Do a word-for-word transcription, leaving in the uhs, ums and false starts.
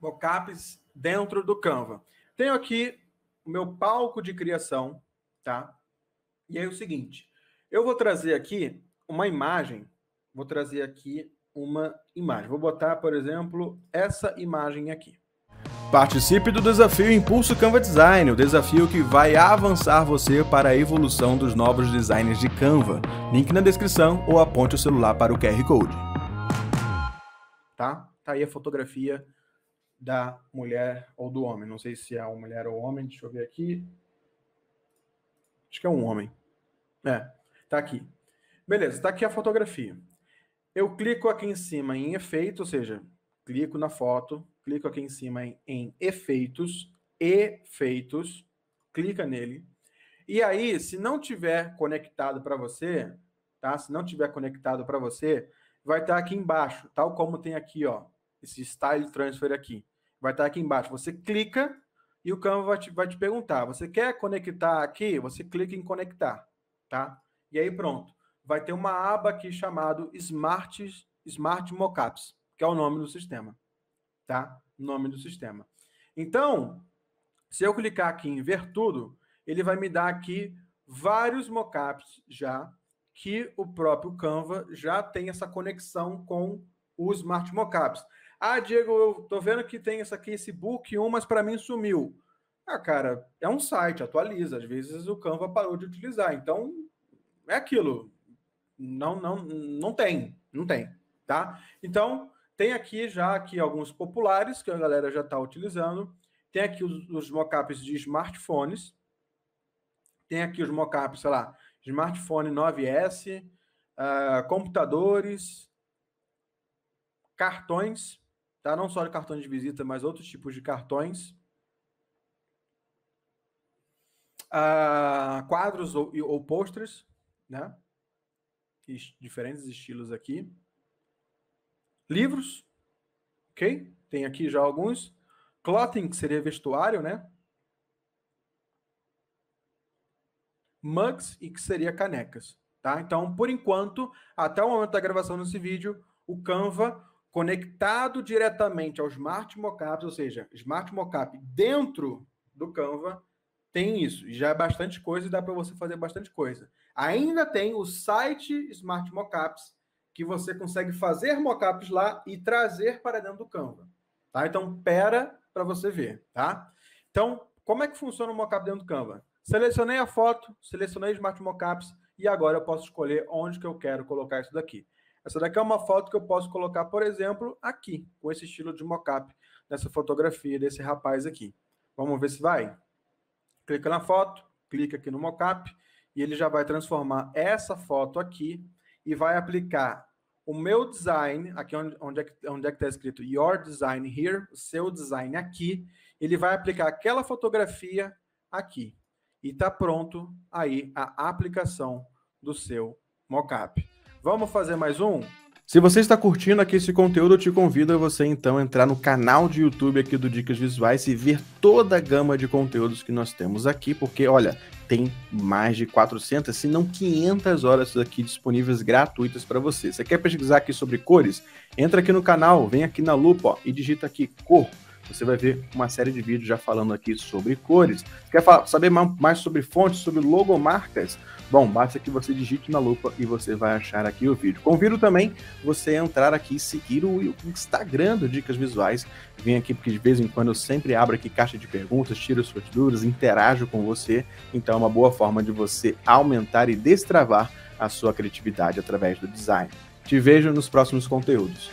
mockups dentro do Canva. Tenho aqui o meu palco de criação, tá? E aí é o seguinte, eu vou trazer aqui uma imagem, vou trazer aqui uma imagem. Vou botar, por exemplo, essa imagem aqui. Participe do desafio Impulso Canva Design, o desafio que vai avançar você para a evolução dos novos designs de Canva. Link na descrição ou aponte o celular para o Q R Code. Tá? Tá aí a fotografia da mulher ou do homem. Não sei se é uma mulher ou homem, deixa eu ver aqui. Acho que é um homem. É, tá aqui. Beleza, tá aqui a fotografia. Eu clico aqui em cima em efeito, ou seja, clico na foto, clico aqui em cima em, em efeitos, efeitos, clica nele. E aí, se não tiver conectado para você, tá? Se não tiver conectado para você, vai estar tá aqui embaixo, tal como tem aqui, ó, esse Style Transfer aqui. Vai estar tá aqui embaixo. Você clica e o Canva vai te, vai te perguntar, você quer conectar aqui? Você clica em conectar, tá? E aí pronto. Vai ter uma aba aqui chamada Smart, Smart Mockups, que é o nome do sistema, tá? Nome do sistema. Então, se eu clicar aqui em ver tudo, ele vai me dar aqui vários mockups já, que o próprio Canva já tem essa conexão com os Smart Mockups. Ah, Diego, eu tô vendo que tem essa aqui, esse book um, mas para mim sumiu. Ah, cara, é um site, atualiza. Às vezes o Canva parou de utilizar, então é aquilo. Não, não, não tem, não tem, tá? Então, tem aqui já aqui alguns populares que a galera já está utilizando. Tem aqui os, os mockups de smartphones. Tem aqui os mockups, sei lá, smartphone nove S, uh, computadores, cartões, tá? Não só de cartões de visita, mas outros tipos de cartões. Uh, quadros ou, ou posters, né? Diferentes estilos aqui. Livros, ok? Tem aqui já alguns. Clothing, que seria vestuário, né? Mugs, e que seria canecas, tá? Então, por enquanto, até o momento da gravação desse vídeo, o Canva conectado diretamente ao Smart Mockups, ou seja, Smart Mockup dentro do Canva, tem isso. E já é bastante coisa e dá para você fazer bastante coisa. Ainda tem o site Smart Mockups, que você consegue fazer mockups lá e trazer para dentro do Canva. Tá? Então, pera para você ver. Tá? Então, como é que funciona o mockup dentro do Canva? Selecionei a foto, selecionei Smart Mockups e agora eu posso escolher onde que eu quero colocar isso daqui. Essa daqui é uma foto que eu posso colocar, por exemplo, aqui, com esse estilo de mockup, nessa fotografia desse rapaz aqui. Vamos ver se vai? Clica na foto, clica aqui no mockup e ele já vai transformar essa foto aqui e vai aplicar o meu design, aqui onde, onde é que onde é que está escrito Your Design Here, o seu design aqui, ele vai aplicar aquela fotografia aqui. E está pronto aí a aplicação do seu mockup. Vamos fazer mais um? Se você está curtindo aqui esse conteúdo, eu te convido a você então a entrar no canal de YouTube aqui do Dicas Visuais e ver toda a gama de conteúdos que nós temos aqui, porque olha, tem mais de quatrocentas, se não quinhentas horas aqui disponíveis gratuitas para você. Você quer pesquisar aqui sobre cores? Entra aqui no canal, vem aqui na lupa ó, e digita aqui cor. Você vai ver uma série de vídeos já falando aqui sobre cores. Quer saber mais sobre fontes, sobre logomarcas? Bom, basta que você digite na lupa e você vai achar aqui o vídeo. Convido também você a entrar aqui e seguir o Instagram do Dicas Visuais. Vem aqui porque de vez em quando eu sempre abro aqui caixa de perguntas, tiro suas dúvidas, interajo com você. Então é uma boa forma de você aumentar e destravar a sua criatividade através do design. Te vejo nos próximos conteúdos.